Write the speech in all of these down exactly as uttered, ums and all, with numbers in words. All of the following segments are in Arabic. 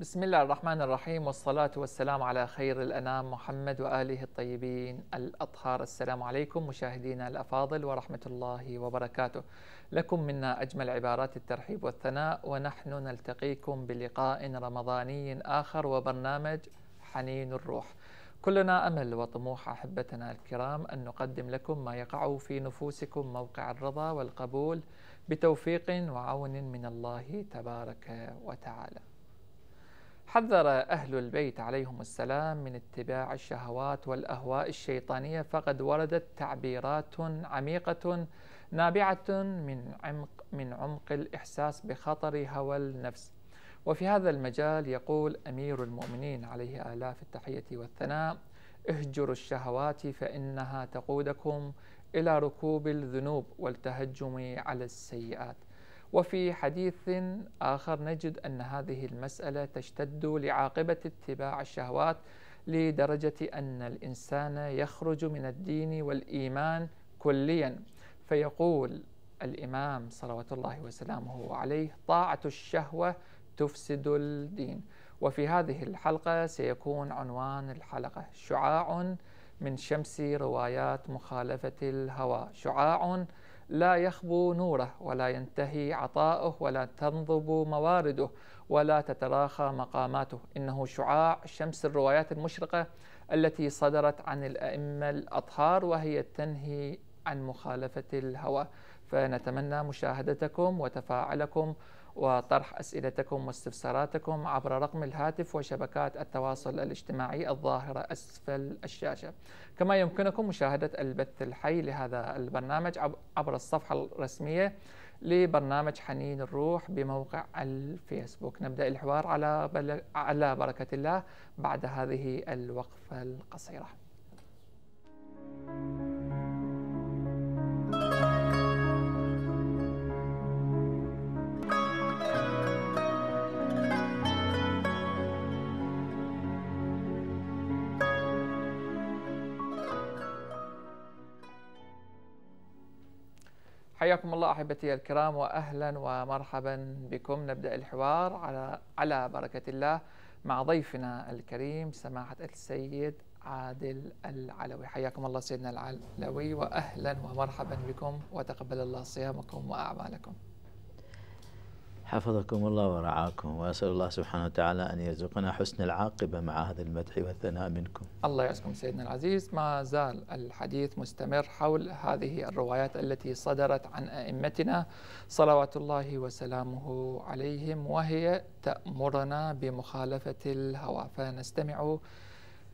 بسم الله الرحمن الرحيم، والصلاة والسلام على خير الأنام محمد وآله الطيبين الأطهار. السلام عليكم مشاهدينا الأفاضل ورحمة الله وبركاته. لكم منا أجمل عبارات الترحيب والثناء، ونحن نلتقيكم بلقاء رمضاني آخر وبرنامج حنين الروح. كلنا أمل وطموح أحبتنا الكرام أن نقدم لكم ما يقع في نفوسكم موقع الرضا والقبول بتوفيق وعون من الله تبارك وتعالى. حذر أهل البيت عليهم السلام من اتباع الشهوات والأهواء الشيطانية، فقد وردت تعبيرات عميقة نابعة من عمق من عمق الإحساس بخطر هوى النفس. وفي هذا المجال يقول أمير المؤمنين عليه آلاف التحية والثناء: اهجروا الشهوات فإنها تقودكم إلى ركوب الذنوب والتهجم على السيئات. وفي حديث آخر نجد أن هذه المسألة تشتد لعاقبة اتباع الشهوات، لدرجة أن الإنسان يخرج من الدين والإيمان كليا. فيقول الإمام صلوات الله وسلامه عليه: طاعة الشهوة تفسد الدين. وفي هذه الحلقة سيكون عنوان الحلقة: شعاع من شمس روايات مخالفة الهوى، شعاع لا يخبو نوره ولا ينتهي عطاؤه ولا تنضب موارده ولا تتراخى مقاماته. إنه شعاع شمس الروايات المشرقة التي صدرت عن الأئمة الأطهار، وهي تنهي عن مخالفة الهوى. فنتمنى مشاهدتكم وتفاعلكم وطرح أسئلتكم واستفساراتكم عبر رقم الهاتف وشبكات التواصل الاجتماعي الظاهرة أسفل الشاشة. كما يمكنكم مشاهدة البث الحي لهذا البرنامج عبر الصفحة الرسمية لبرنامج حنين الروح بموقع الفيسبوك. نبدأ الحوار على على بركة الله بعد هذه الوقفة القصيرة. حياكم الله أحبتي الكرام، وأهلا ومرحبا بكم. نبدأ الحوار على على بركة الله مع ضيفنا الكريم سماحة السيد عادل العلوي. حياكم الله سيدنا العلوي، وأهلا ومرحبا بكم، وتقبل الله صيامكم وأعمالكم. حفظكم الله ورعاكم، وأسأل الله سبحانه وتعالى أن يرزقنا حسن العاقبة مع هذا المدح والثناء منكم. الله يعزكم سيدنا العزيز. ما زال الحديث مستمر حول هذه الروايات التي صدرت عن أئمتنا صلوات الله وسلامه عليهم، وهي تأمرنا بمخالفة الهوى. فنستمع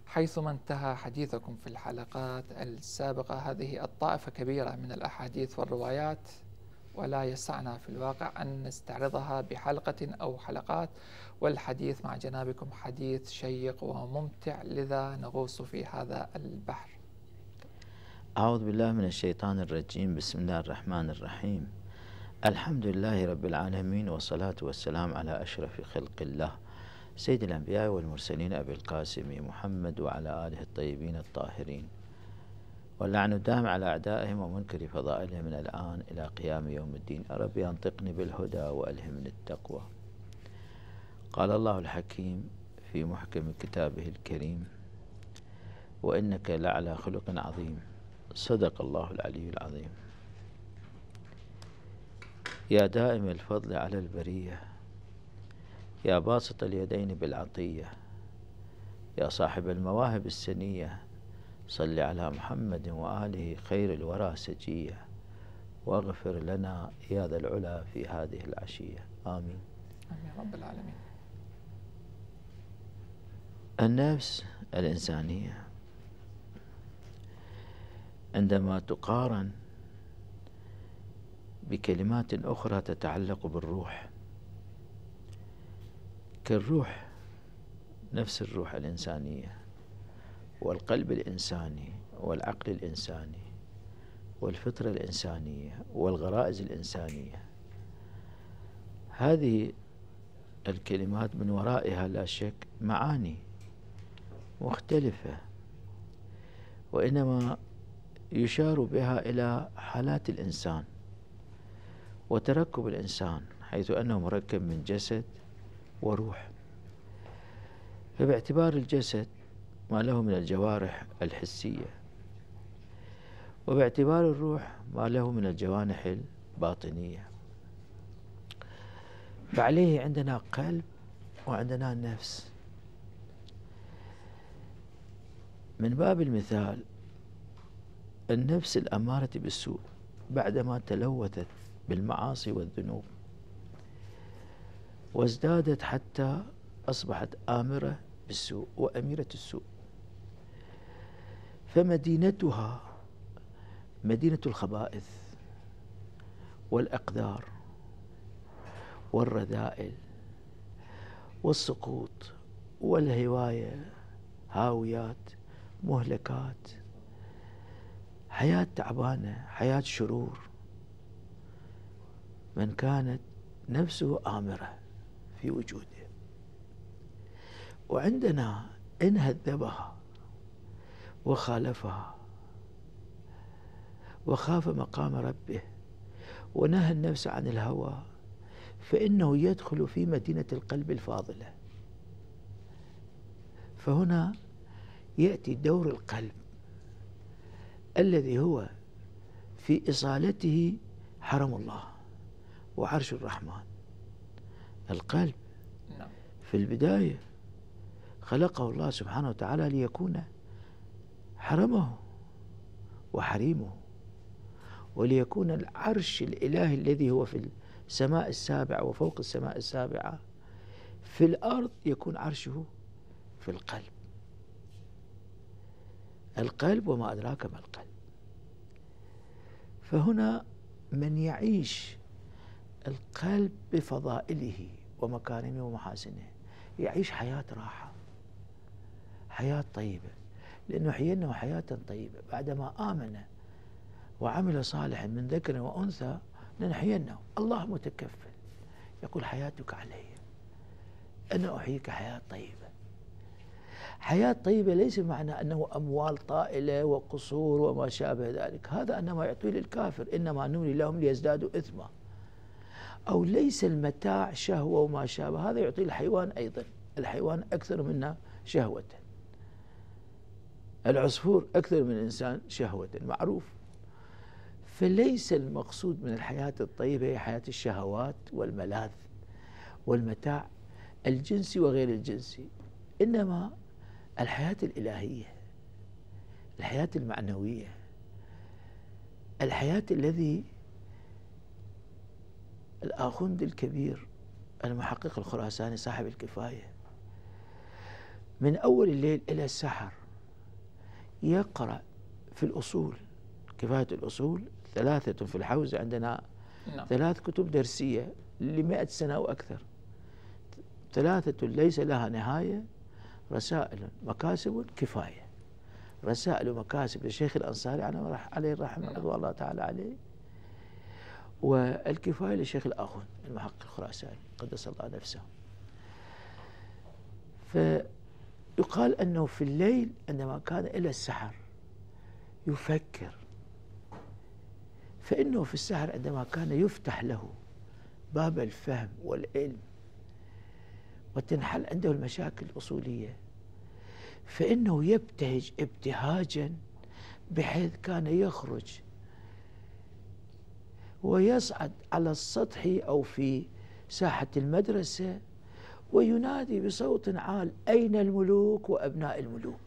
حيثما انتهى حديثكم في الحلقات السابقة. هذه الطائفة كبيرة من الأحاديث والروايات، ولا يسعنا في الواقع أن نستعرضها بحلقة أو حلقات، والحديث مع جنابكم حديث شيق وممتع، لذا نغوص في هذا البحر. أعوذ بالله من الشيطان الرجيم، بسم الله الرحمن الرحيم. الحمد لله رب العالمين، والصلاة والسلام على أشرف خلق الله سيد الأنبياء والمرسلين أبي القاسم محمد وعلى آله الطيبين الطاهرين، واللعن الدائم على أعدائهم ومنكر فضائلهم من الآن إلى قيام يوم الدين. ربي أنطقني بالهدى وألهمني التقوى. قال الله الحكيم في محكم كتابه الكريم: وإنك لعلى خلق عظيم. صدق الله العلي العظيم. يا دائم الفضل على البرية، يا باسط اليدين بالعطية، يا صاحب المواهب السنية، صل على محمد وآله خير الورى سجية، واغفر لنا يا ذا العلا في هذه العشية. آمين آمين رب العالمين. النفس الإنسانية عندما تقارن بكلمات أخرى تتعلق بالروح، كالروح، نفس الروح الإنسانية والقلب الإنساني والعقل الإنساني والفطرة الإنسانية والغرائز الإنسانية، هذه الكلمات من ورائها لا شك معاني مختلفة، وإنما يشار بها إلى حالات الإنسان وتركب الإنسان، حيث أنه مركب من جسد وروح، فباعتبار الجسد ما له من الجوارح الحسية، وباعتبار الروح ما له من الجوانح الباطنية. فعليه عندنا قلب وعندنا نفس. من باب المثال النفس الأمارة بالسوء بعدما تلوثت بالمعاصي والذنوب وازدادت حتى أصبحت آمرة بالسوء وأميرة السوء، فمدينتها مدينة الخبائث والأقدار والرذائل والسقوط والهواية، هاويات، مهلكات، حياة تعبانة، حياة شرور. من كانت نفسه آمرة في وجوده. وعندنا إن هذبها وخالفها وخاف مقام ربه ونهى النفس عن الهوى فإنه يدخل في مدينة القلب الفاضلة. فهنا يأتي دور القلب الذي هو في إصالته حرم الله وعرش الرحمن. القلب في البداية خلقه الله سبحانه وتعالى ليكون حرمه وحريمه، وليكون العرش الإلهي الذي هو في السماء السابعة وفوق السماء السابعة في الأرض يكون عرشه في القلب. القلب وما أدراك ما القلب. فهنا من يعيش القلب بفضائله ومكارمه ومحاسنه يعيش حياة راحة، حياة طيبة، لأنه حيينه حياة طيبة بعدما آمن وعمل صالحا من ذكر وأنثى لنحيينه. الله متكفل يقول حياتك علي، أنا أحييك حياة طيبة. حياة طيبة ليس معنى أنه أموال طائلة وقصور وما شابه ذلك، هذا أنما يعطيه للكافر، إنما نولي لهم ليزدادوا إثما، أو ليس المتاع شهوة وما شابه، هذا يعطيه الحيوان أيضا، الحيوان أكثر منا شهوة، العصفور أكثر من الإنسان شهوة، معروف. فليس المقصود من الحياة الطيبة هي حياة الشهوات والملاذ والمتاع الجنسي وغير الجنسي، إنما الحياة الإلهية، الحياة المعنوية، الحياة الذي الآخوند الكبير المحقق الخراساني صاحب الكفاية من أول الليل إلى السحر يقرأ في الأصول، كفاية الأصول ثلاثة في الحوزة عندنا، نعم. ثلاث كتب درسية لمائة سنة وأكثر، ثلاثة ليس لها نهاية، رسائل مكاسب كفاية، رسائل ومكاسب للشيخ الأنصاري عليه الرحمة رضوان الله تعالى عليه، والكفاية للشيخ الآخوند المحقق الخراساني قدس الله نفسه. فيقال أنه في الليل عندما كان إلى السحر يفكر، فإنه في السحر عندما كان يفتح له باب الفهم والعلم وتنحل عنده المشاكل الأصولية، فإنه يبتهج ابتهاجا بحيث كان يخرج ويصعد على السطح أو في ساحة المدرسة وينادي بصوت عال أين الملوك وأبناء الملوك،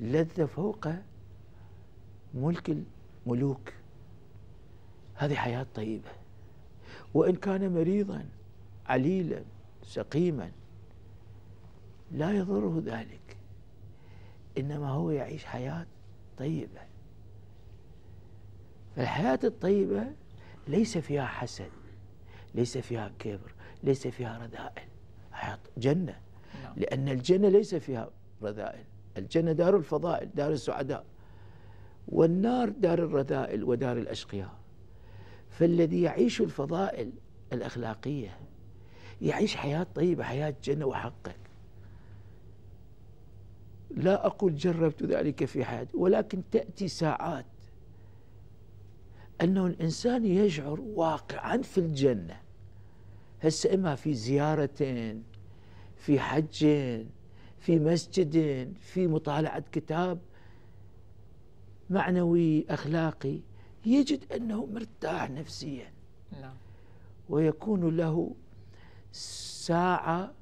لذة فوق ملك الملوك. هذه حياة طيبة. وإن كان مريضا عليلا سقيما لا يضره ذلك، إنما هو يعيش حياة طيبة. فالحياة الطيبة ليس فيها حسد، ليس فيها كبر، ليس فيها رذائل، حياة جنة، لأن الجنة ليس فيها رذائل، الجنة دار الفضائل، دار السعداء، والنار دار الرذائل ودار الأشقياء. فالذي يعيش الفضائل الأخلاقية يعيش حياة طيبة، حياة جنة وحقك. لا أقول جربت ذلك في حياتي، ولكن تأتي ساعات أنه الإنسان يشعر واقعا في الجنة. هسه إما في زيارة في حج، في مسجد، في مطالعة كتاب معنوي أخلاقي، يجد أنه مرتاح نفسيا، ويكون له ساعة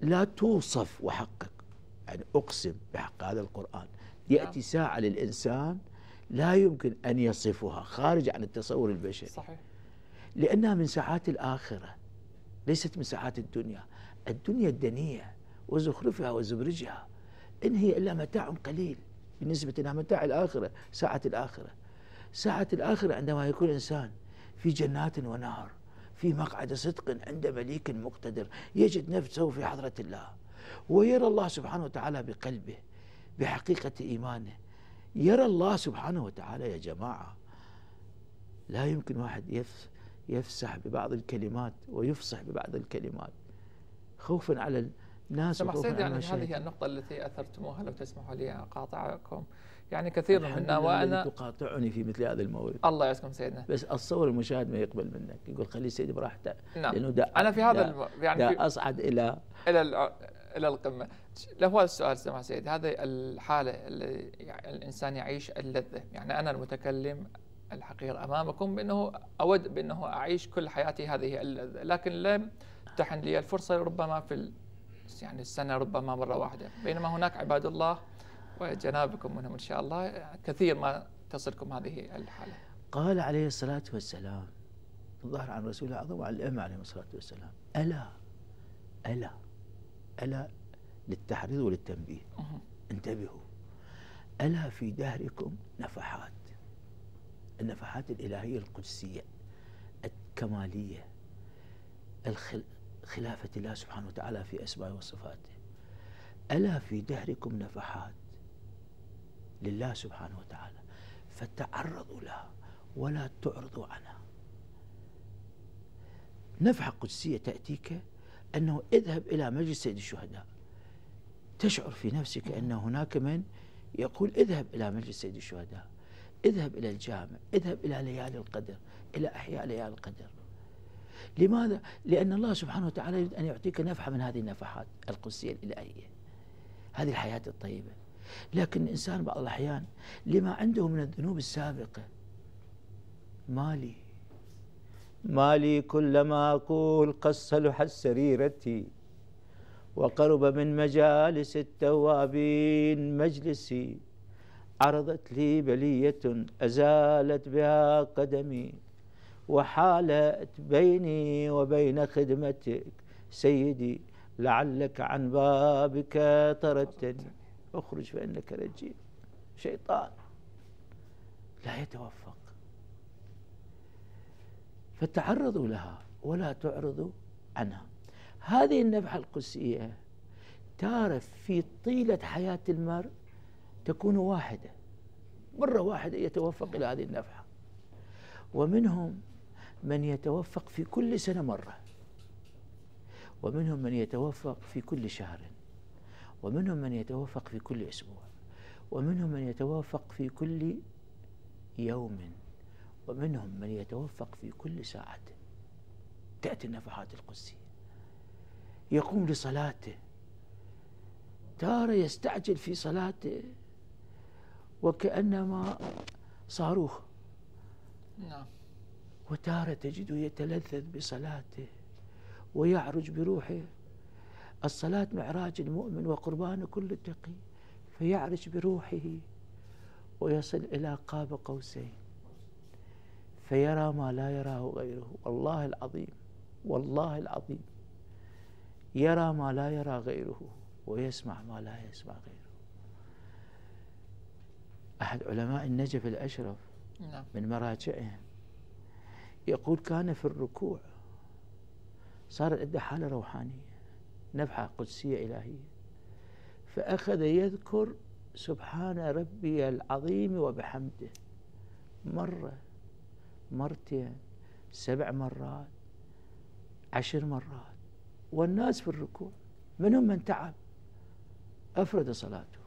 لا توصف وحقك. يعني أقسم بحق هذا القرآن، يأتي ساعة للإنسان لا يمكن أن يصفها، خارج عن التصور البشري. صحيح. لأنها من ساعات الآخرة، ليست من ساعات الدنيا. الدنيا الدنية وزخرفها وزبرجها، إن هي إلا متاع قليل بالنسبة لها. متاع الآخرة، ساعة الآخرة. ساعة الآخرة عندما يكون إنسان في جنات ونهر، في مقعد صدق عند مليك مقتدر، يجد نفسه في حضرة الله، ويرى الله سبحانه وتعالى بقلبه، بحقيقة إيمانه، يرى الله سبحانه وتعالى. يا جماعة، لا يمكن واحد يفسح ببعض الكلمات ويفصح ببعض الكلمات خوفا على الناس. سمح سيدي، يعني هذه النقطة التي أثرتموها، لو تسمحوا لي أقاطعكم، يعني كثير منا وأنا تقاطعني في مثل هذا الموضوع. الله يسلمك سيدنا، بس أتصور المشاهد ما يقبل منك، يقول خلي سيدي براحته. نعم، لأنه دا أنا في هذا دا الم... يعني دا أصعد إلى إلى الع... إلى القمة. له السؤال سمح سيدي، هذه الحالة اللي يعني الإنسان يعيش اللذة، يعني أنا المتكلم الحقير أمامكم بأنه أود بأنه أعيش كل حياتي هذه اللذة، لكن لم تحن لي الفرصة، ربما في يعني السنة ربما مرة واحدة، بينما هناك عباد الله وجنابكم منهم إن شاء الله كثير ما تصلكم هذه الحالة. قال عليه الصلاة والسلام، الظاهر عن رسول الله العظيم وعن الأمة عليه الصلاة والسلام، ألا ألا ألا للتحريض وللتنبيه، انتبهوا، ألا في دهركم نفحات، النفحات الإلهية القدسية الكمالية، الخل خلافة الله سبحانه وتعالى في أسمائه وصفاته. ألا في دهركم نفحات لله سبحانه وتعالى، فتعرضوا لها ولا تعرضوا عنها. نفحة قدسية تأتيك، أنه اذهب إلى مجلس سيد الشهداء، تشعر في نفسك أن هناك من يقول اذهب إلى مجلس سيد الشهداء، اذهب إلى الجامع، اذهب إلى ليالي القدر، إلى أحياء ليالي القدر. لماذا؟ لأن الله سبحانه وتعالى يريد أن يعطيك نفحة من هذه النفحات القدسية الإلهية، هذه الحياة الطيبة. لكن الإنسان بعض الأحيان لما عنده من الذنوب السابقة، مالي مالي كلما أقول قد صلحت سريرتي، وقرب من مجالس التوابين مجلسي، عرضت لي بلية أزالت بها قدمي، وحالت بيني وبين خدمتك سيدي، لعلك عن بابك طردتني، اخرج فإنك رجيم. شيطان لا يتوفق. فتعرضوا لها ولا تعرضوا عنها. هذه النفحة القدسية تعرف في طيلة حياة المرء تكون واحدة، مرة واحدة يتوفق إلى هذه النفحة، ومنهم من يتوفق في كل سنة مرة، ومنهم من يتوفق في كل شهر، ومنهم من يتوفق في كل أسبوع، ومنهم من يتوفق في كل يوم، ومنهم من يتوفق في كل ساعة. تأتي النفحات القدسية، يقوم لصلاته، تارة يستعجل في صلاته وكأنما صاروخ، نعم، وتارة تجده يتلذذ بصلاته ويعرج بروحه. الصلاة معراج المؤمن وقربان كل التقي، فيعرج بروحه ويصل إلى قاب قوسين فيرى ما لا يراه غيره. والله العظيم، والله العظيم، يرى ما لا يرى غيره ويسمع ما لا يسمع غيره. أحد علماء النجف الأشرف من مراجعهم يقول كان في الركوع صار عنده حالة روحانية، نفحة قدسية إلهية، فأخذ يذكر سبحان ربي العظيم وبحمده مرة، مرتين، سبع مرات، عشر مرات، والناس في الركوع. منهم من تعب أفرد صلاته،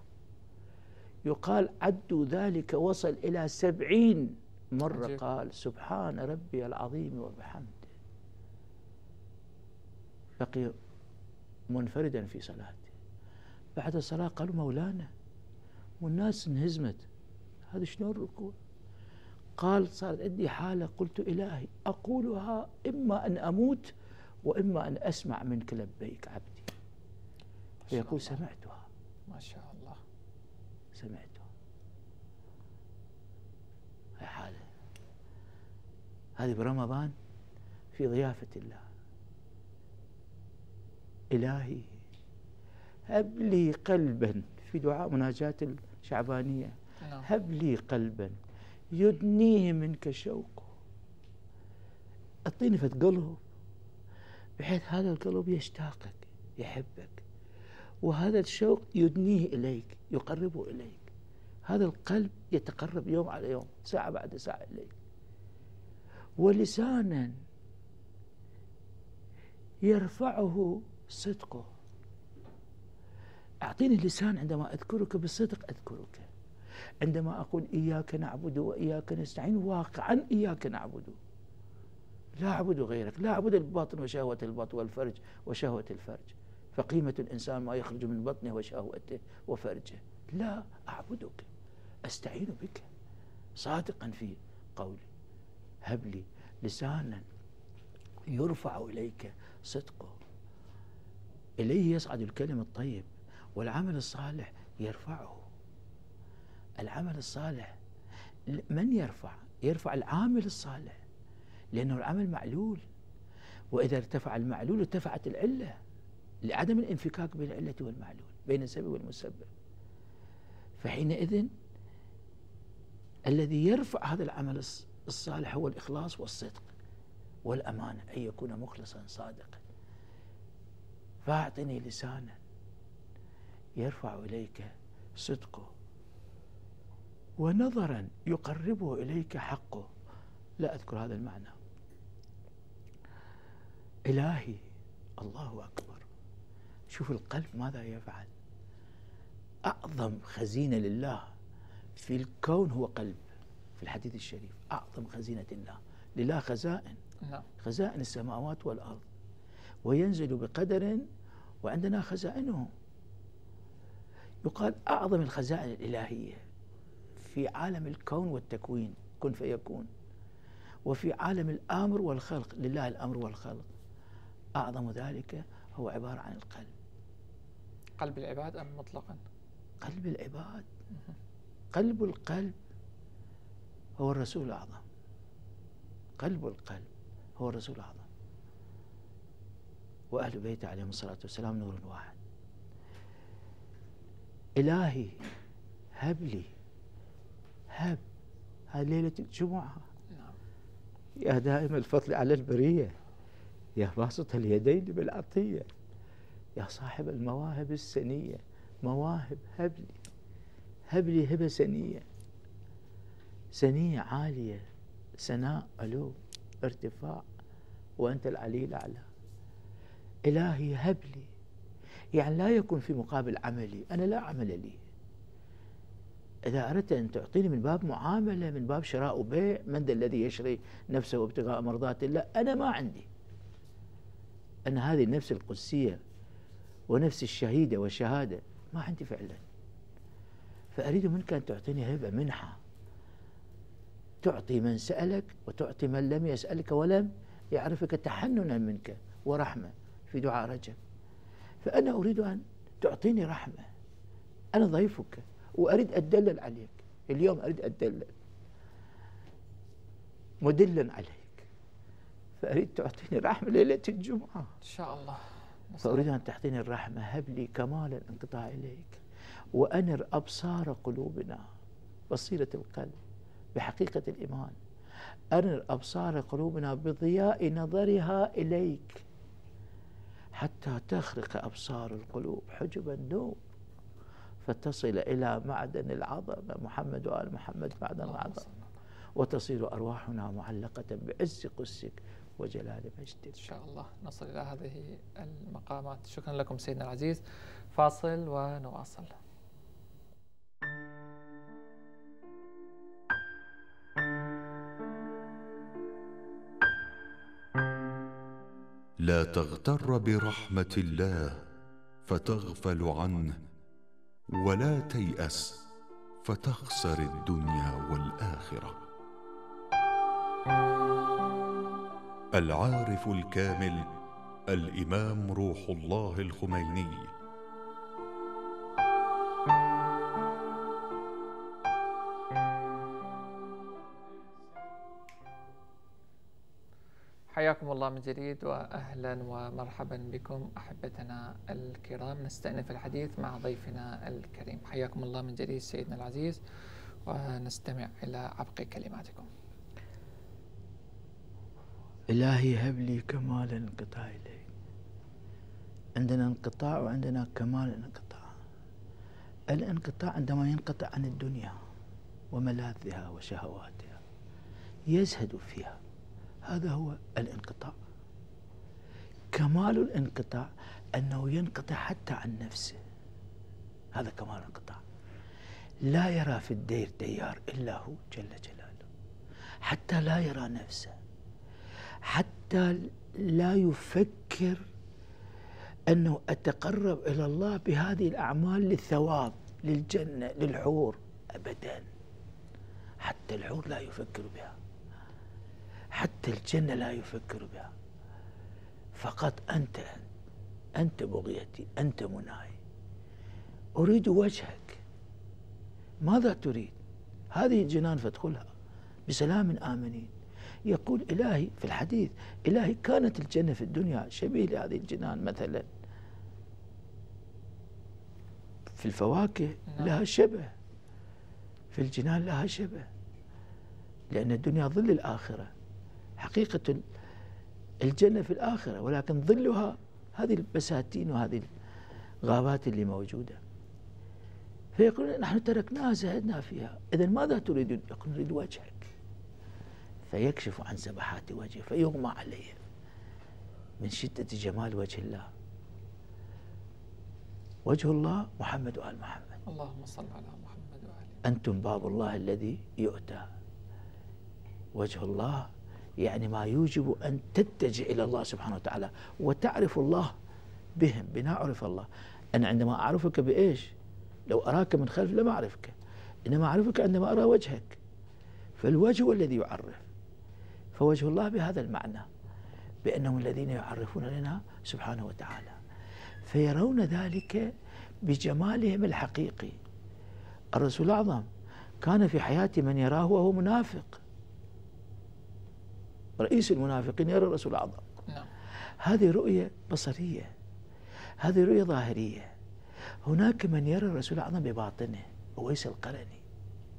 يقال عدوا ذلك، وصل إلى سبعين مرة عجيب. قال سبحان ربي العظيم وبحمده، بقي منفردا في صلاته. بعد الصلاة قالوا مولانا والناس انهزمت، هذا شنو الركوع؟ قال صارت عندي حالة قلت إلهي أقولها إما أن أموت وإما أن أسمع منك لبيك عبدي، فيقول سمعتها ما شاء الله سمعتها. هاي حالة، هذه برمضان في ضيافة الله. إلهي هب لي قلبا، في دعاء مناجاة الشعبانية، هب لي قلبا يدنيه منك شوقه، أعطيني فت قلب بحيث هذا القلب يشتاقك يحبك، وهذا الشوق يدنيه إليك يقربه إليك، هذا القلب يتقرب يوم على يوم ساعة بعد ساعة إليك. ولسانا يرفعه صدقه، أعطيني لسان عندما أذكرك بالصدق أذكرك، عندما أقول إياك نعبد وإياك نستعين واقعا إياك نعبد، لا أعبد غيرك، لا أعبد الباطن وشهوة البطن والفرج وشهوة الفرج، فقيمة الإنسان ما يخرج من بطنه وشهوته وفرجه، لا أعبدك أستعين بك صادقا في قولي. هب لي لسانا يرفع إليك صدقه، إليه يصعد الكلم الطيب والعمل الصالح يرفعه. العمل الصالح من يرفع؟ يرفع العامل الصالح، لأنه العمل معلول، وإذا ارتفع المعلول ارتفعت العلة، لعدم الانفكاك بين العلة والمعلول بين السبب والمسبب، فحينئذ الذي يرفع هذا العمل الصالح هو الإخلاص والصدق والأمانة، أن يكون مخلصا صادقا. فأعطني لسانا يرفع إليك صدقه، ونظرا يقربه إليك حقه. لا أذكر هذا المعنى. إلهي الله أكبر، شوف القلب ماذا يفعل. أعظم خزينة لله في الكون هو قلب، في الحديث الشريف أعظم خزينة الله، لله خزائن، خزائن السماوات والأرض، وينزل بقدر وعندنا خزائنه. يقال أعظم الخزائن الإلهية في عالم الكون والتكوين، كن فيكون، وفي عالم الأمر والخلق، لله الأمر والخلق، أعظم ذلك هو عبارة عن القلب. قلب العباد أم مطلقا؟ قلب العباد. قلب القلب هو الرسول الأعظم، قلب القلب هو الرسول الأعظم، وأهل بيته عليهم الصلاة والسلام نور واحد. إلهي هب لي، هب هذه ليلة الجمعة يا دائم الفضل على البرية، يا باسط اليدين بالعطية، يا صاحب المواهب السنية، مواهب هب لي، هب لي هبة سنية، سنية عالية، سناء علو ارتفاع، وأنت العلي الأعلى. إلهي هب لي، يعني لا يكون في مقابل عملي، أنا لا عمل لي. إذا أردت أن تعطيني من باب معاملة، من باب شراء وبيع، من ذا الذي يشري نفسه ابتغاء مرضات الله؟ أنا ما عندي. أن هذه النفس القدسية ونفس الشهيدة والشهادة ما عندي فعلا، فأريد منك أن تعطيني هبة منحة، تعطي من سألك وتعطي من لم يسألك ولم يعرفك تحننا منك ورحمة، في دعاء رجب. فأنا أريد أن تعطيني رحمة، أنا ضيفك وأريد أتدلل عليك، اليوم أريد أتدلل مدلا عليك، فأريد تعطيني رحمة ليلة الجمعة إن شاء الله. فأريد أن تعطيني الرحمة، هب لي كمال الانقطاع إليك، وأنر أبصار قلوبنا، بصيرة القلب بحقيقة الإيمان، أنر أبصار قلوبنا بضياء نظرها إليك، حتى تخرق أبصار القلوب حجب النور، فتصل إلى معدن العظمة، محمد وآل محمد معدن العظمة، وتصير أرواحنا معلقة بعز قدسك وجلال مجدك. إن شاء الله نصل إلى هذه المقامات. شكرا لكم سيدنا العزيز. فاصل ونواصل. لا تغتر برحمة الله فتغفل عنه، ولا تيأس فتخسر الدنيا والآخرة. العارف الكامل الإمام روح الله الخميني. حياكم الله من جديد وأهلا ومرحبا بكم أحبتنا الكرام. نستأنف الحديث مع ضيفنا الكريم. حياكم الله من جديد سيدنا العزيز، ونستمع إلى عبق كلماتكم. إلهي هب لي كمال انقطاع إليك. عندنا انقطاع وعندنا كمال انقطاع. الانقطاع عندما ينقطع عن الدنيا وملاذها وشهواتها يزهد فيها، هذا هو الانقطاع. كمال الانقطاع أنه ينقطع حتى عن نفسه، هذا كمال الانقطاع. لا يرى في الدير ديار إلا هو جل جلاله، حتى لا يرى نفسه، حتى لا يفكر أنه أتقرب إلى الله بهذه الأعمال للثواب للجنة للحور، أبدا. حتى الحور لا يفكر بها، حتى الجنة لا يفكر بها. فقط أنت أنت بغيتي، أنت مناي، أريد وجهك، ماذا تريد؟ هذه الجنان فادخلها بسلام آمنين. يقول إلهي في الحديث، إلهي كانت الجنة في الدنيا شبيه لهذه الجنان، مثلا في الفواكه لها شبه، في الجنان لها شبه، لأن الدنيا ظل الآخرة. حقيقة الجنة في الآخرة، ولكن ظلها هذه البساتين وهذه الغابات اللي موجودة. فيقولون نحن تركناها زهدنا فيها، إذا ماذا تريدون؟ يقول نريد وجهك. فيكشف عن سبحات وجهه فيغمى عليه من شدة جمال وجه الله. وجه الله محمد وآل محمد. اللهم صل على محمد وآله. أنتم باب الله الذي يؤتى. وجه الله يعني ما يوجب أن تتجه إلى الله سبحانه وتعالى وتعرف الله بهم. بنا أعرف الله، أنا عندما أعرفك بإيش؟ لو أراك من خلف لم أعرفك، إنما أعرفك عندما أرى وجهك، فالوجه هو الذي يعرف. فوجه الله بهذا المعنى، بأنهم الذين يعرفون لنا سبحانه وتعالى، فيرون ذلك بجمالهم الحقيقي. الرسول الأعظم كان في حياته من يراه وهو منافق، رئيس المنافقين يرى الرسول الأعظم. نعم. هذه رؤية بصرية، هذه رؤية ظاهرية. هناك من يرى الرسول الأعظم بباطنه، أويس القرني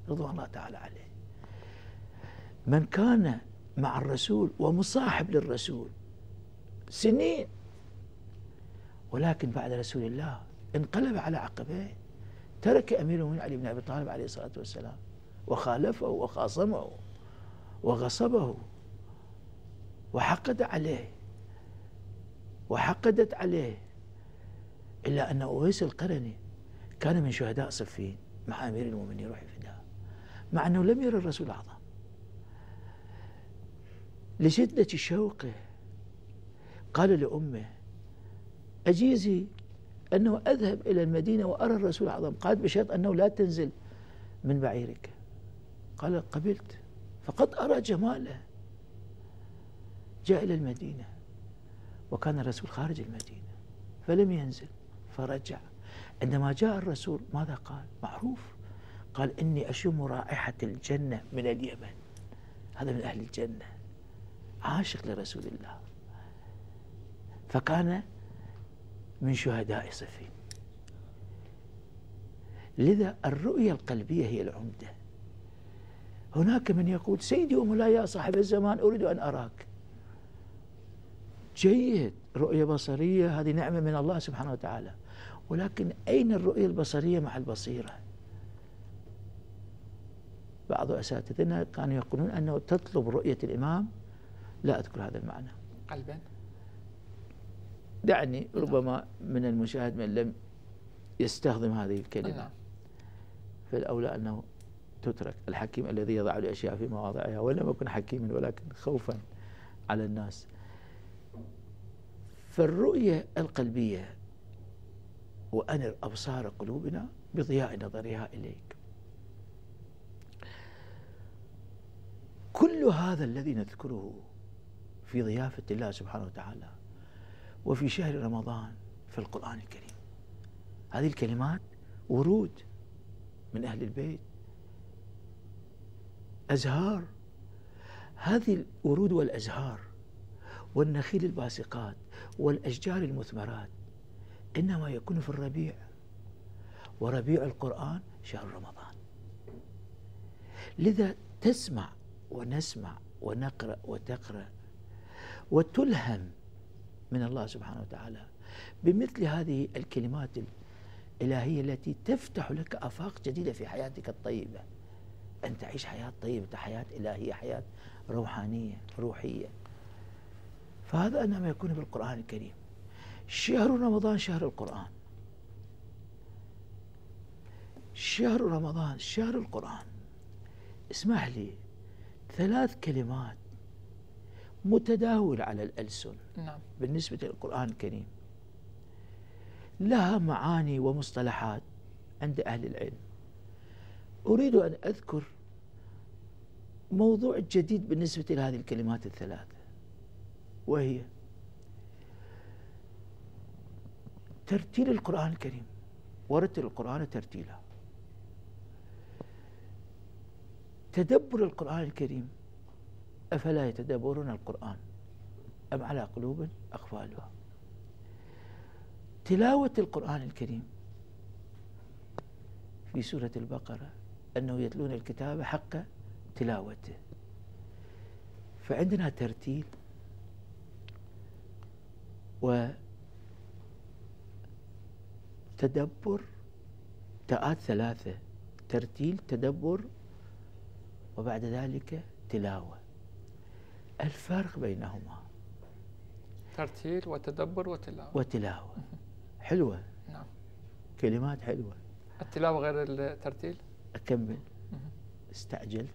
رضوان الله تعالى عليه، من كان مع الرسول ومصاحب للرسول سنين، ولكن بعد رسول الله انقلب على عقبيه، ترك أمير المؤمنين علي بن أبي طالب عليه الصلاة والسلام وخالفه وخاصمه وغصبه وحقد عليه وحقدت عليه. إلا أن أويس القرني كان من شهداء صفين مع أمير المؤمنين روح الفداء، مع أنه لم يرى الرسول الأعظم، لشدة شوقه قال لأمه أجيزي أنه أذهب إلى المدينة وأرى الرسول الأعظم، قالت بشرط أنه لا تنزل من بعيرك. قال قبلت، فقد أرى جماله. جاء إلى المدينة وكان الرسول خارج المدينة فلم ينزل، فرجع. عندما جاء الرسول ماذا قال؟ معروف، قال إني أشم رائحة الجنة من اليمن. هذا من أهل الجنة، عاشق لرسول الله، فكان من شهداء صفين. لذا الرؤية القلبية هي العمدة. هناك من يقول سيدي ومولاي يا صاحب الزمان أريد أن أراك. جيد، رؤية بصرية هذه نعمة من الله سبحانه وتعالى، ولكن أين الرؤية البصرية مع البصيرة؟ بعض أساتذتنا كانوا يقولون أنه تطلب رؤية الإمام، لا أذكر هذا المعنى قلبا. دعني ربما من المشاهد من لم يستخدم هذه الكلمة، فالأولى أنه تترك. الحكيم الذي يضع الأشياء في مواضعها، ولم أكن حكيما ولكن خوفا على الناس. فالرؤية القلبية وأنر أبصار قلوبنا بضياء نظرها إليك. كل هذا الذي نذكره في ضيافة الله سبحانه وتعالى وفي شهر رمضان في القرآن الكريم، هذه الكلمات ورود من أهل البيت، أزهار، هذه الورود والأزهار والنخيل الباسقات والأشجار المثمرات إنما يكون في الربيع، وربيع القرآن شهر رمضان. لذا تسمع ونسمع ونقرأ وتقرأ وتلهم من الله سبحانه وتعالى بمثل هذه الكلمات الإلهية التي تفتح لك آفاق جديدة في حياتك الطيبة، أن تعيش حياة طيبة، حياة إلهية، حياة روحانية روحية. فهذا إنما يكون في القرآن الكريم. شهر رمضان شهر القرآن، شهر رمضان شهر القرآن. اسمح لي ثلاث كلمات متداول على الألسن نعم. بالنسبة للقرآن الكريم، لها معاني ومصطلحات عند أهل العلم. أريد أن أذكر موضوع جديد بالنسبة لهذه الكلمات الثلاثة، وهي ترتيل القرآن الكريم. ورتل القرآن ترتيلا، تدبر القرآن الكريم، أفلا يتدبرون القرآن أم على قلوب أقفالها. تلاوة القرآن الكريم في سورة البقرة أنه يتلون الكتاب حق تلاوته، فعندنا ترتيل وتدبر، تاءات ثلاثة، ترتيل تدبر وبعد ذلك تلاوة. الفرق بينهما ترتيل وتدبر وتلاوة وتلاوة حلوة نعم، كلمات حلوة. التلاوة غير الترتيل؟ أكمل، استعجلت.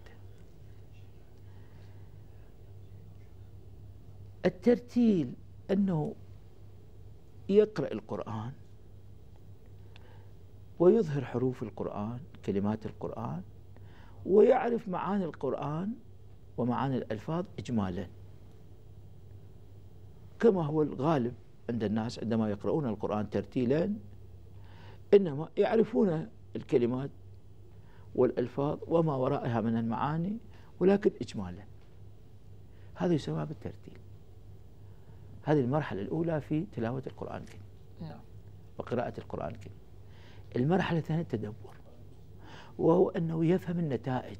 الترتيل أنه يقرأ القرآن ويظهر حروف القرآن، كلمات القرآن، ويعرف معاني القرآن ومعاني الألفاظ إجمالا، كما هو الغالب عند الناس عندما يقرؤون القرآن ترتيلا، إنما يعرفون الكلمات والألفاظ وما وراءها من المعاني ولكن إجمالا. هذا يسمى بالترتيل. هذه المرحلة الأولى في تلاوة القرآن الكريم نعم وقراءة القرآن الكريم. المرحلة الثانية التدبر، وهو أنه يفهم النتائج،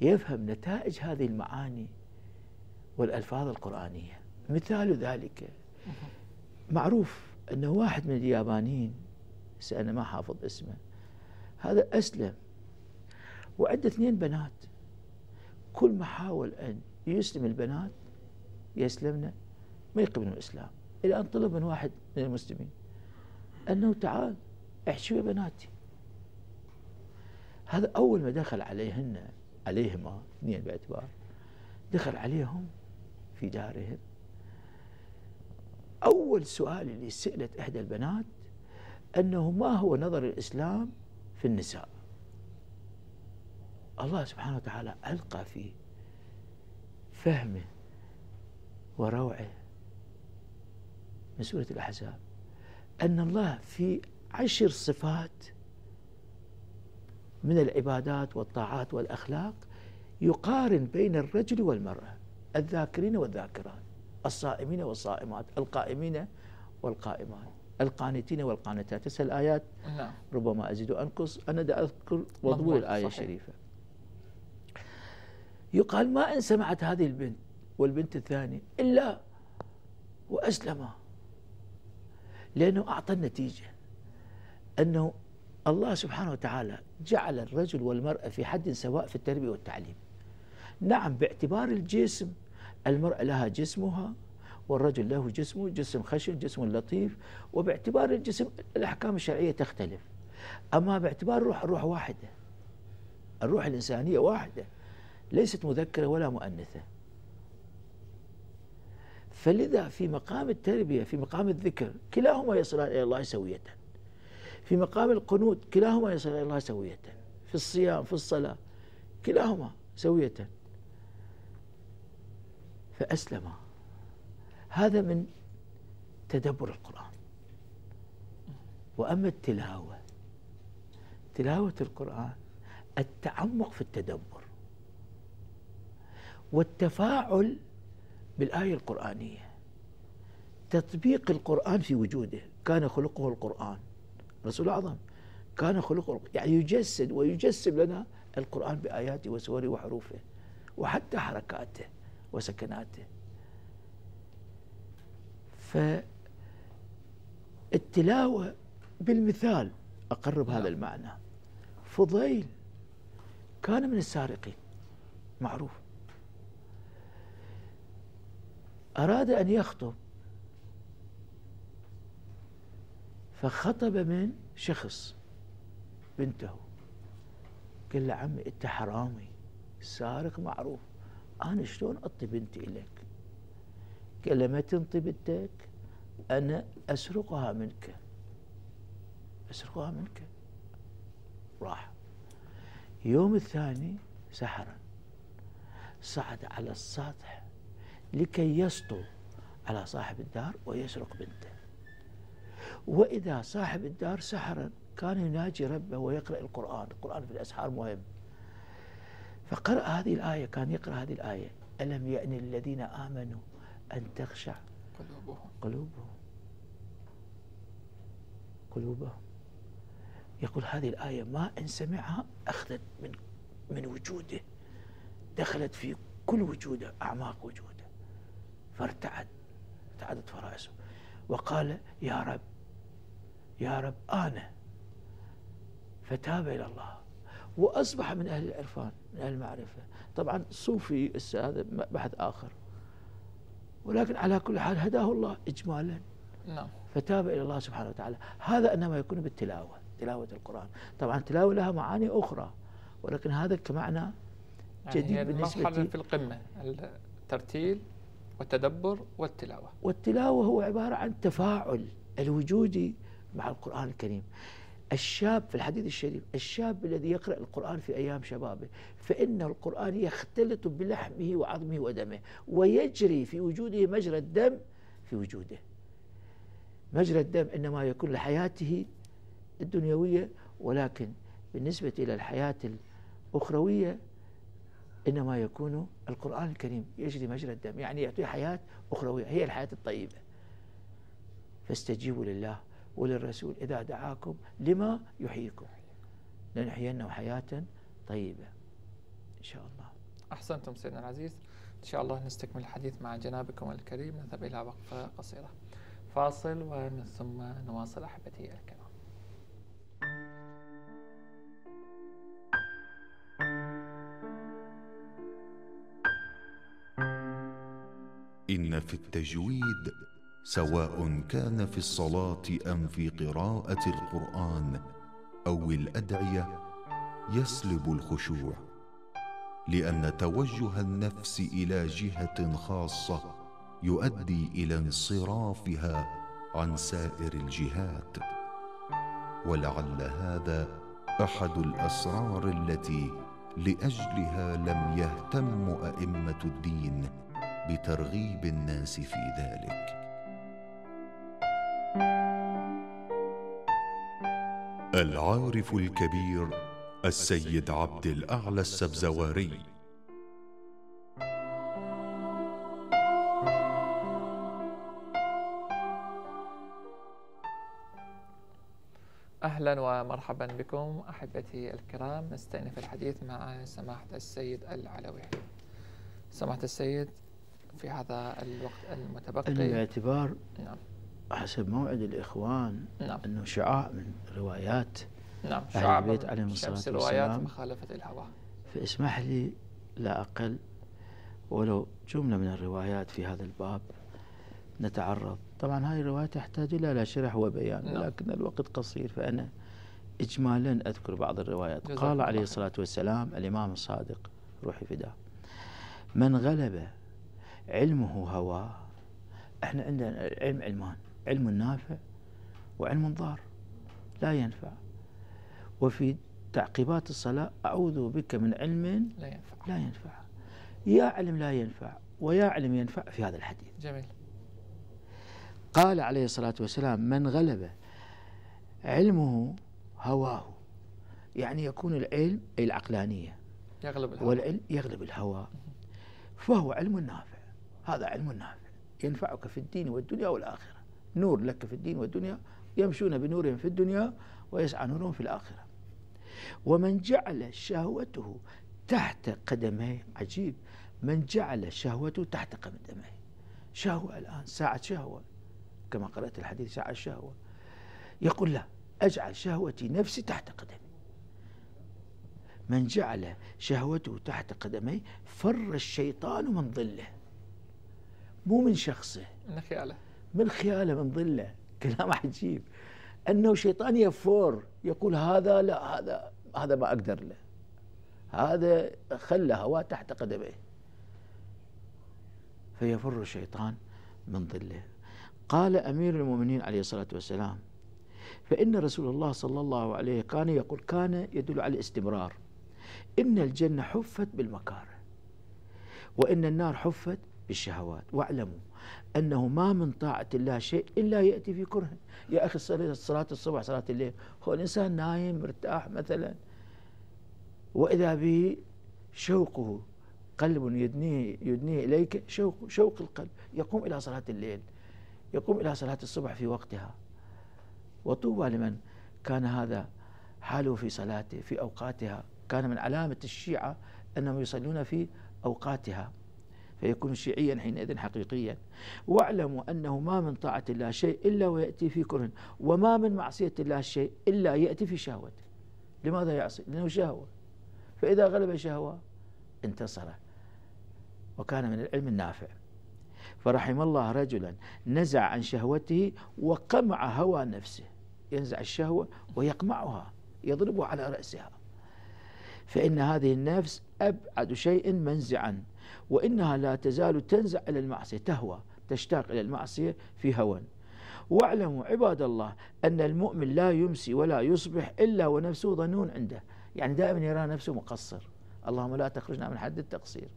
يفهم نتائج هذه المعاني والألفاظ القرآنية. مثال ذلك معروف أنه واحد من اليابانيين، أنا ما حافظ اسمه، هذا أسلم وعنده اثنين بنات، كل ما حاول أن يسلم البنات يسلمنا ما يقبلون الإسلام، إلى أن طلب من واحد من المسلمين أنه تعال احشوي بناتي. هذا أول ما دخل عليهن عليهما اثنين باعتبار، دخل عليهم في دارهم، أول سؤال اللي سئلت إحدى البنات أنه ما هو نظر الإسلام في النساء. الله سبحانه وتعالى ألقى في فهمه وروعه من سورة الأحزاب أن الله في عشر صفات من العبادات والطاعات والأخلاق يقارن بين الرجل والمرأة، الذاكرين والذاكرات، الصائمين والصائمات، القائمين والقائمات، القانتين والقانتات. تسع الآيات نعم. ربما أزيد وأنقص، أنا دا أذكر وضوء الآية صحيح. الشريفة. يقال ما إن سمعت هذه البنت والبنت الثانية إلا وأسلم، لأنه أعطى النتيجة أنه الله سبحانه وتعالى جعل الرجل والمرأة في حد سواء في التربية والتعليم. نعم باعتبار الجسم، المرأة لها جسمها والرجل له جسمه، جسم خشن جسم لطيف، وباعتبار الجسم الأحكام الشرعية تختلف. أما باعتبار الروح، الروح واحدة، الروح الإنسانية واحدة، ليست مذكرة ولا مؤنثة. فلذا في مقام التربية، في مقام الذكر، كلاهما يصلان إلى الله سوية. في مقام القنوت كلاهما يصلان إلى الله سوية. في الصيام، في الصلاة، كلاهما سوية. فأسلم. هذا من تدبر القرآن. وأما التلاوة، تلاوة القرآن التعمق في التدبر والتفاعل بالآية القرآنية، تطبيق القرآن في وجوده. كان خلقه القرآن، رسول أعظم كان خلقه، يعني يجسد ويجسم لنا القرآن بآياته وسوره وحروفه وحتى حركاته وسكناته. فالتلاوة بالمثال أقرب هذا المعنى. فضيل كان من السارقين معروف، أراد أن يخطب فخطب من شخص بنته، قال له عمي أنت حرامي سارق معروف، أنا شلون أعطي بنتي إليك؟ قال له ما تنطي بنتك، أنا أسرقها منك، أسرقها منك. راح. يوم الثاني سحرا صعد على السطح لكي يسطو على صاحب الدار ويسرق بنته، وإذا صاحب الدار سحرا كان يناجي ربه ويقرأ القرآن. القرآن في الأسحار مهم. فقرأ هذه الآية، كان يقرأ هذه الآية: ألم يأن الذين آمنوا أن تخشع قلوبهم قلوبهم قلوبهم. يقول هذه الآية ما إن سمعها أخذت من من وجوده، دخلت في كل وجوده، أعماق وجوده، فارتعد، ارتعدت فرائسه، وقال يا رب يا رب أنا. فتاب إلى الله وأصبح من أهل العرفان، من أهل المعرفة. طبعا صوفي هسه هذا بحث آخر، ولكن على كل حال هداه الله إجمالا. نعم. فتاب إلى الله سبحانه وتعالى. هذا إنما يكون بالتلاوة، تلاوة القرآن. طبعا التلاوة لها معاني أخرى، ولكن هذا كمعنى جديد يعني بالنسبة لي. المرحلة في القمة، الترتيل والتدبر والتلاوة. والتلاوة هو عبارة عن تفاعل الوجودي مع القرآن الكريم. الشاب في الحديث الشريف: الشاب الذي يقرأ القرآن في أيام شبابه فإن القرآن يختلط بلحمه وعظمه ودمه، ويجري في وجوده مجرى الدم في وجوده. مجرى الدم إنما يكون لحياته الدنيوية، ولكن بالنسبة إلى الحياة الأخروية إنما يكون القرآن الكريم يجري مجرى الدم، يعني يعطيه حياة أخروية، هي الحياة الطيبة. فاستجيبوا لله وللرسول إذا دعاكم لما يحييكم لنحيينه حياة طيبة إن شاء الله. أحسنتم سيدنا العزيز. إن شاء الله نستكمل الحديث مع جنابكم الكريم. نذهب إلى وقفة قصيرة، فاصل، ومن ثم نواصل أحبتي الكرام. إن في التجويد، سواء كان في الصلاة أم في قراءة القرآن أو الأدعية، يسلب الخشوع، لأن توجه النفس إلى جهة خاصة يؤدي إلى انصرافها عن سائر الجهات. ولعل هذا أحد الأسرار التي لأجلها لم يهتم أئمة الدين بترغيب الناس في ذلك. العارف الكبير السيد عبد الأعلى السبزواري. أهلا ومرحبا بكم أحبتي الكرام. نستأنف الحديث مع سماحة السيد العلوي. سماحة السيد، في هذا الوقت المتبقي باعتبار نعم حسب موعد الإخوان، نعم، أنه شعاع من روايات، نعم، شعاع أهل البيت عليهم الصلاة والسلام، روايات مخالفة الهوى. فاسمح لي لا أقل ولو جملة من الروايات في هذا الباب نتعرض. طبعا هذه الرواية تحتاج إلى شرح وبيان، نعم، لكن الوقت قصير، فأنا إجمالا أذكر بعض الروايات. قال عليه الصلاة والسلام: الإمام الصادق روحي فداه، من غلب علمه هواه احنا عندنا العلم علمان، علم نافع وعلم ضار لا ينفع. وفي تعقيبات الصلاة أعوذ بك من علم لا ينفع. لا ينفع، يا علم لا ينفع ويا علم ينفع في هذا الحديث. جميل. قال عليه الصلاة والسلام: من غلب علمه هواه، يعني يكون العلم العقلانية يغلب الهوى والعلم يغلب الهوى، فهو علم نافع. هذا علم نافع ينفعك في الدين والدنيا والآخرة، نور لك في الدين والدنيا، يمشون بنورهم في الدنيا ويسعى نورهم في الآخرة. ومن جعل شهوته تحت قدميه، عجيب، من جعل شهوته تحت قدميه. شهوة الآن، ساعة شهوة كما قرأت الحديث، ساعة شهوة. يقول: لا، أجعل شهوتي نفسي تحت قدمي. من جعل شهوته تحت قدميه فر الشيطان من ظله، مو من شخصه، من خياله، من خياله، من ظله. كلام عجيب، أنه شيطان يفور، يقول: هذا لا، هذا هذا ما أقدر له، هذا خلى هواه تحت قدميه، فيفر الشيطان من ظله. قال أمير المؤمنين عليه الصلاة والسلام: فإن رسول الله صلى الله عليه كان يقول، كان يدل على الاستمرار: إن الجنة حفت بالمكاره وإن النار حفت بالشهوات، واعلموا أنه ما من طاعة الله شيء إلا يأتي في كره. يا أخي، صلاة الصبح، صلاة الليل، هو الإنسان نايم مرتاح مثلا، وإذا به شوقه، قلب يدنيه يدنيه إليك، شوق شوق القلب، يقوم إلى صلاة الليل، يقوم إلى صلاة الصبح في وقتها. وطوبى لمن كان هذا حاله في صلاته في أوقاتها. كان من علامة الشيعة أنهم يصلون في أوقاتها، فيكون شيعيا حينئذ حقيقيا. واعلموا أنه ما من طاعة الله شيء إلا ويأتي في كره، وما من معصية الله شيء إلا يأتي في شهوة. لماذا يعصي؟ لأنه شهوة، فإذا غلب شهوة انتصر. وكان من العلم النافع. فرحم الله رجلا نزع عن شهوته وقمع هوى نفسه، ينزع الشهوة ويقمعها، يضربه على رأسها. فإن هذه النفس أبعد شيء منزعا، وإنها لا تزال تنزع إلى المعصية، تهوى، تشتاق إلى المعصية في هوى. واعلموا عباد الله أن المؤمن لا يمسي ولا يصبح إلا ونفسه ظنون عنده، يعني دائما يرى نفسه مقصر. اللهم لا تخرجنا من حد التقصير.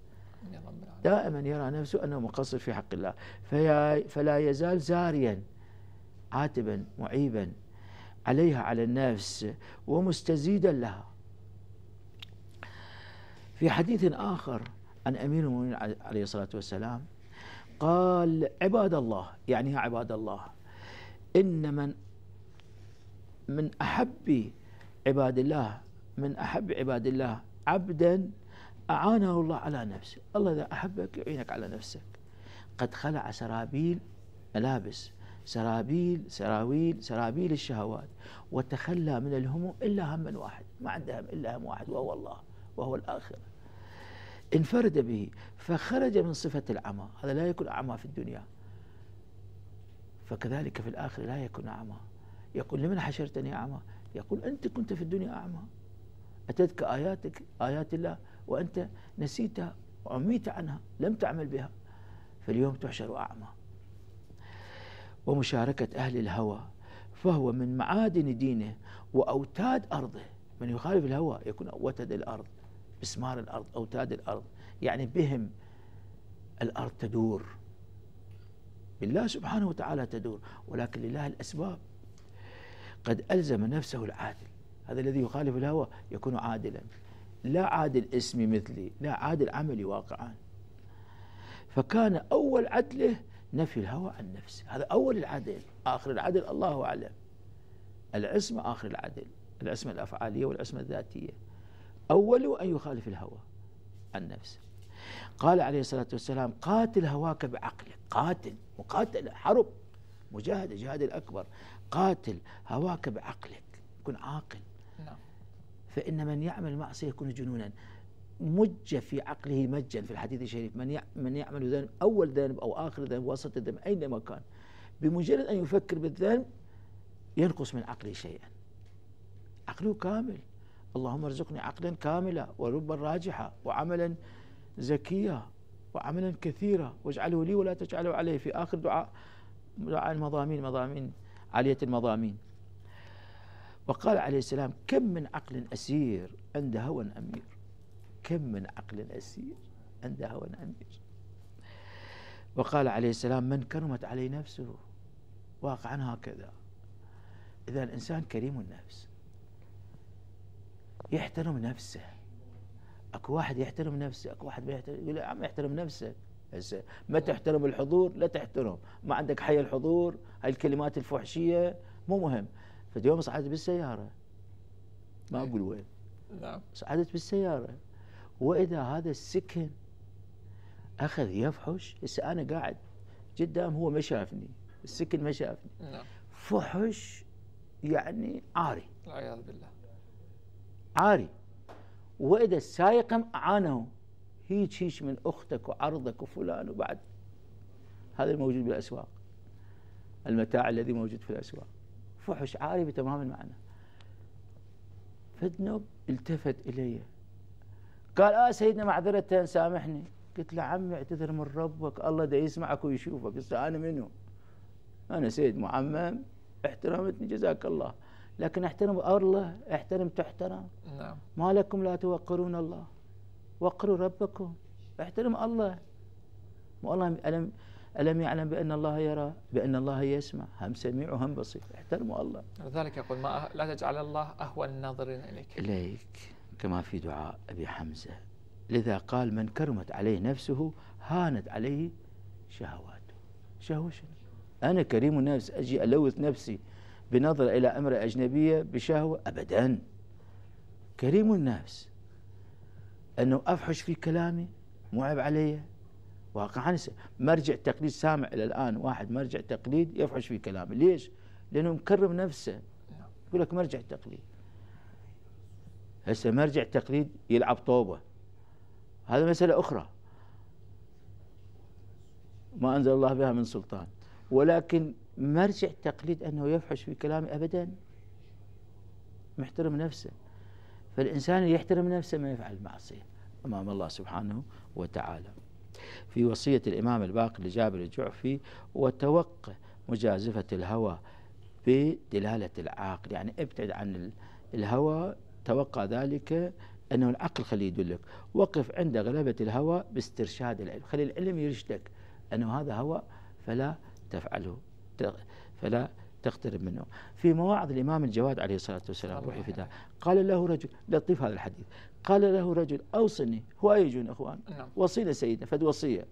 دائما يرى نفسه أنه مقصر في حق الله، فلا يزال زاريا عاتبا معيبا عليها، على النفس، ومستزيدا لها. في حديث آخر عن أمير المؤمنين عليه الصلاة والسلام قال: عباد الله، يعني يا عباد الله، إن من من أحب عباد الله من أحب عباد الله عبدا أعانه الله على نفسه. الله إذا أحبك يعينك على نفسك. قد خلع سرابيل ملابس، سرابيل سراويل سرابيل الشهوات، وتخلى من الهموم إلا هما واحد، ما عنده هم إلا هم واحد، وهو الله، وهو الآخرة. انفرد به فخرج من صفة العمى. هذا لا يكون أعمى في الدنيا، فكذلك في الآخرة لا يكون أعمى. يقول: لمن حشرتني أعمى؟ يقول: أنت كنت في الدنيا أعمى، أتتك آياتك آيات الله وأنت نسيتها وعميت عنها، لم تعمل بها، فاليوم تحشر أعمى. ومشاركة أهل الهوى فهو من معادن دينه وأوتاد أرضه. من يخالف الهوى يكون أوتد الأرض، مسمار الأرض، أوتاد الأرض، يعني بهم الأرض تدور، بالله سبحانه وتعالى تدور، ولكن لله الأسباب. قد ألزم نفسه العادل. هذا الذي يخالف الهوى يكون عادلا، لا عادل اسمي مثلي، لا عادل عملي واقعا. فكان أول عدله نفي الهوى عن نفسه، هذا أول العدل. آخر العدل الله أعلم، العصمة آخر العدل، العصمة الأفعالية والعصمة الذاتية. أول أن يخالف الهوى عن نفسه. قال عليه الصلاة والسلام: قاتل هواك بعقلك. قاتل، مقاتلة، حرب، مجاهدة، جهاد الأكبر. قاتل هواك بعقلك، كن عاقل. فإن من يعمل معصية يكون جنونا، مج في عقله مجا. في الحديث الشريف: من من يعمل ذنب، أول ذنب أو آخر ذنب، وسط الذنب، أينما كان، بمجرد أن يفكر بالذنب ينقص من عقله شيئا. عقله كامل. اللهم ارزقني عقلا كاملا وربا راجحا وعملا زكيا وعملا كثيرا واجعله لي ولا تجعله عليه، في آخر دعاء دعاء المضامين، مضامين عالية المضامين. وقال عليه السلام: كم من عقل أسير عند هوى أمير، كم من عقل أسير عند هوى أمير. وقال عليه السلام: من كرمت عليه نفسه واقعا هكذا. إذا الإنسان كريم النفس، يحترم نفسه. اكو واحد يحترم نفسه، اكو واحد ما يحترم، يقول يا عم احترم نفسه، هسه ما تحترم الحضور لا تحترم، ما عندك حي الحضور، هاي الكلمات الفحشيه مو مهم. فاليوم صعدت بالسياره، ما اقول وين، نعم صعدت بالسياره، واذا هذا السكن اخذ يفحش. هسه انا قاعد قدام، هو ما شافني، السكن ما شافني، نعم فحش يعني عاري، والعياذ بالله عاري. واذا السايق عانه، هيك هيك من اختك وعرضك وفلان، وبعد هذا الموجود بالاسواق، المتاع الذي موجود في الاسواق، فحش عاري بتمام المعنى. فذنب التفت الي قال: اه سيدنا معذره سامحني. قلت له: عمي اعتذر من ربك، الله دا يسمعك ويشوفك، هسه انا منو؟ انا سيد معمم، احترمتني جزاك الله، لكن احترم الله، احترم تحترم. نعم. ما لكم لا توقرون الله، وقروا ربكم، احترم الله. والله ألم ألم يعلم بأن الله يرى، بأن الله يسمع، هم سميع وهم بصير، احترموا الله. لذلك يقول: ما لا تجعل الله أهوى الناظرين إليك. إليك، كما في دعاء أبي حمزة، لذا قال: من كرمت عليه نفسه هانت عليه شهواته. شهوة شنو؟ أنا كريم النفس أجي ألوث نفسي بنظر إلى امرأة أجنبية بشهوة؟ أبداً. كريم النفس أنه أفحش في كلامي، مو عيب علي، واقعاً مرجع تقليد سامع إلى الآن واحد مرجع تقليد يفحش في كلامي، ليش؟ لأنه مكرم نفسه، يقول لك مرجع تقليد. هسه مرجع تقليد يلعب طوبة، هذا مسألة أخرى ما أنزل الله بها من سلطان، ولكن مرجع تقليد أنه يفحش في كلامي أبدا، محترم نفسه. فالإنسان اللي يحترم نفسه ما يفعل المعصية أمام الله سبحانه وتعالى. في وصية الإمام الباقر لجابر الجعفي: وتوقع مجازفة الهوى بدلالة العاقل، يعني ابتعد عن الهوى، توقع ذلك أنه العقل خليه يدلك، وقف عند غلبة الهوى باسترشاد العلم، خلي العلم يرشدك أنه هذا هوى فلا تفعله، فلا تقترب منه. في مواعظ الإمام الجواد عليه الصلاة والسلام روحي فداه، قال له رجل، لطيف هذا الحديث، قال له رجل: أوصني. هو يجون أخوان، نعم. وصينا سيدنا، فد وصية.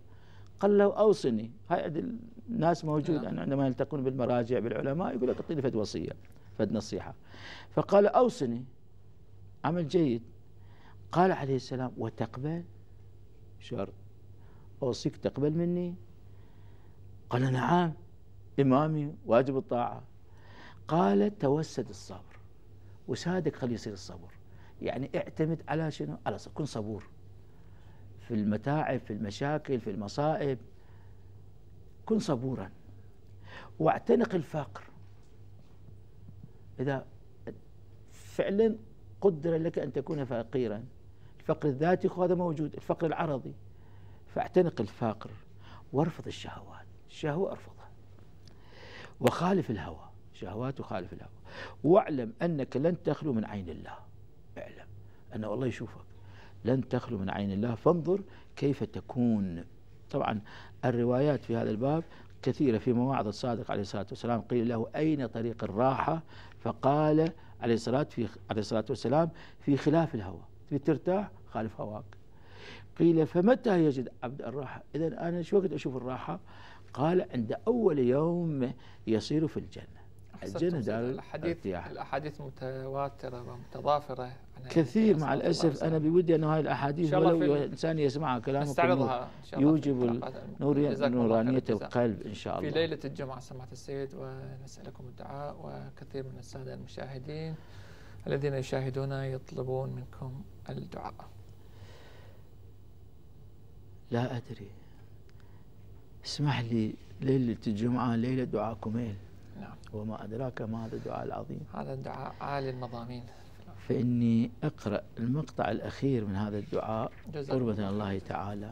قال له: أوصني. هاي عند الناس موجود، نعم. عندما يلتقون بالمراجع بالعلماء يقول لك: اعطيني فد وصية، فد نصيحة. فقال: أوصني. عمل جيد. قال عليه السلام: وتقبل؟ شرط، أوصيك تقبل مني؟ قال: نعم، إمامي واجب الطاعة. قال: توسد الصبر، وسادك خليه يصير الصبر، يعني اعتمد على شنو؟ على صبر. كن صبور في المتاعب، في المشاكل، في المصائب، كن صبورا. واعتنق الفقر، إذا فعلا قدر لك أن تكون فقيرا، الفقر الذاتي هذا موجود، الفقر العرضي، فاعتنق الفقر. وارفض الشهوات، الشهوة ارفض، وخالف الهوى، شهوات وخالف الهوى. واعلم أنك لن تخلو من عين الله، اعلم أنه الله يشوفك، لن تخلو من عين الله، فانظر كيف تكون. طبعا الروايات في هذا الباب كثيرة. في مواعظ الصادق عليه الصلاة والسلام قيل له: أين طريق الراحة؟ فقال عليه الصلاة في عليه الصلاة والسلام: في خلاف الهوى. تبي ترتاح؟ خالف هواك. قيل: فمتى يجد عبد الراحة؟ إذا أنا شو وقت أشوف الراحة؟ قال: عند أول يوم يصير في الجنة. الجنة دار الارتياح. الأحاديث متواترة ومتضافرة كثير مع الأسف. أنا بودي أن هاي الأحاديث ولو الإنسان يسمعها كلامه يوجب نورانية القلب إن شاء الله. في ليلة الجمعة سماحة السيد، ونسألكم الدعاء، وكثير من السادة المشاهدين الذين يشاهدون يطلبون منكم الدعاء. لا أدري، اسمح لي، ليلة الجمعة ليلة دعاء كميل، نعم. وما أدراك ما هذا الدعاء العظيم، هذا الدعاء عالي المضامين. فإني أقرأ المقطع الأخير من هذا الدعاء قربة الله تعالى.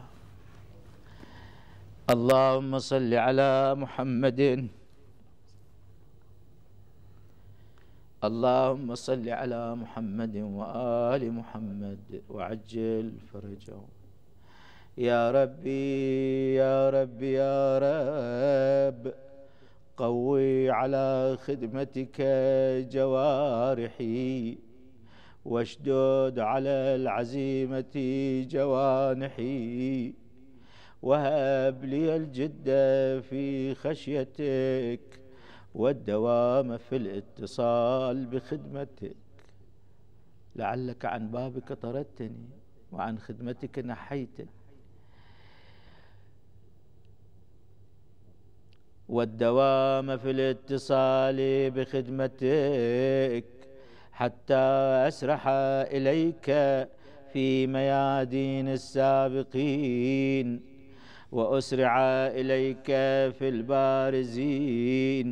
اللهم صل على محمد، اللهم صل على محمد وآل محمد وعجل فرجهم يا ربي يا ربي يا رب. قوي على خدمتك جوارحي، واشدد على العزيمة جوانحي، وهب لي الجد في خشيتك والدوام في الاتصال بخدمتك، لعلك عن بابك طردتني وعن خدمتك نحيتني، والدوام في الاتصال بخدمتك حتى أسرح إليك في ميادين السابقين، وأسرع إليك في البارزين،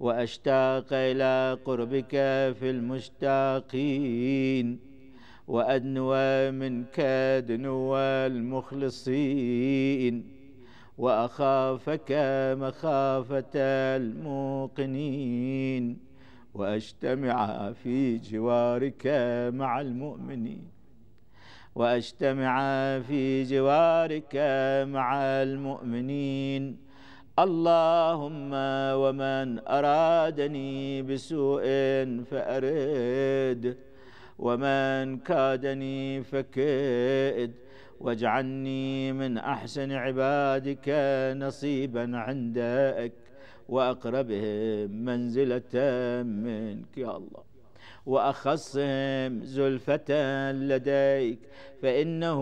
وأشتاق إلى قربك في المشتاقين، وأدنو منك دنو المخلصين، وأخافك مخافة الموقنين، وأجتمع في جوارك مع المؤمنين، وأجتمع في جوارك مع المؤمنين. اللهم ومن أرادني بسوء فأرد، ومن كادني فكد، واجعلني من أحسن عبادك نصيبا عندك وأقربهم منزلة منك يا الله، وأخصهم زلفة لديك، فإنه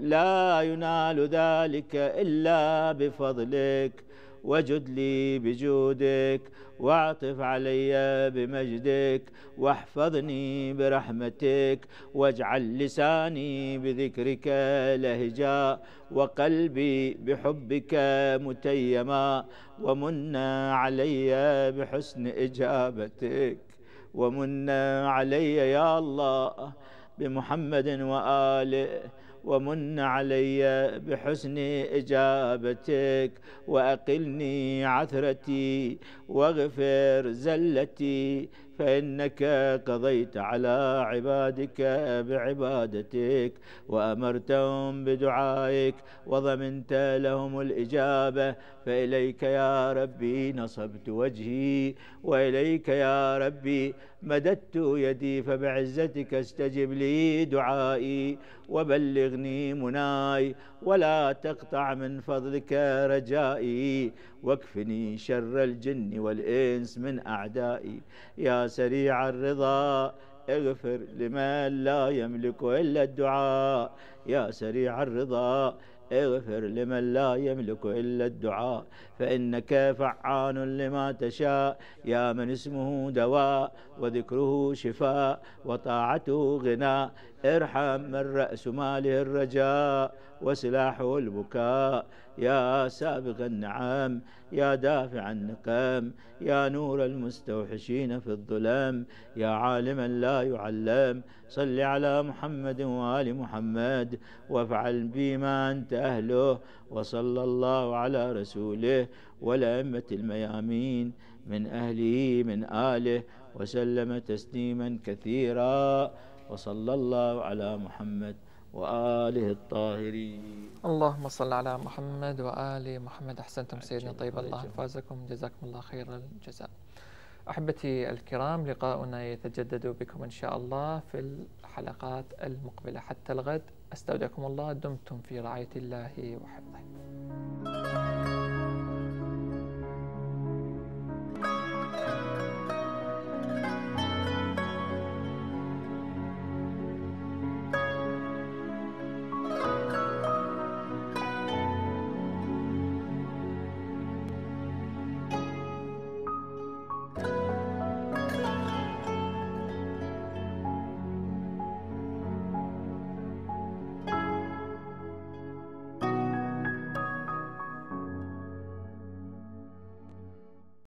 لا ينال ذلك إلا بفضلك، وجد لي بجودك، واعطف علي بمجدك، واحفظني برحمتك، واجعل لساني بذكرك لهجا، وقلبي بحبك متيما، ومن علي بحسن إجابتك، ومن علي يا الله بمحمد وآله، ومن علي بحسن إجابتك، وأقلني عثرتي واغفر زلتي، فإنك قضيت على عبادك بعبادتك، وأمرتهم بدعائك، وضمنت لهم الإجابة، فإليك يا ربي نصبت وجهي، وإليك يا ربي مددت يدي، فبعزتك استجب لي دعائي، وبلغني مناي، ولا تقطع من فضلك رجائي، واكفني شر الجن والإنس من أعدائي. يا سريع الرضا اغفر لمن لا يملك إلا الدعاء، يا سريع الرضا اغفر لمن لا يملك إلا الدعاء، فإنك فعال لما تشاء، يا من اسمه دواء وذكره شفاء وطاعته غناء، ارحم من رأس ماله الرجاء وسلاحه البكاء، يا سابق النعم يا دافع النقام، يا نور المستوحشين في الظلام، يا عالما لا يعلم، صل على محمد وآل محمد، وافعل بما أنت أهله، وصلى الله على رسوله والأئمة الميامين من أهله من آله وسلم تسليما كثيرا، وصلى الله على محمد وآله الطاهرين. اللهم صل على محمد وآل محمد. أحسنتم سيدنا، طيب الله أنفاسكم، جزاكم الله خير الجزاء. أحبتي الكرام، لقاؤنا يتجدد بكم إن شاء الله في الحلقات المقبلة، حتى الغد أستودعكم الله، دمتم في رعاية الله وحفظه.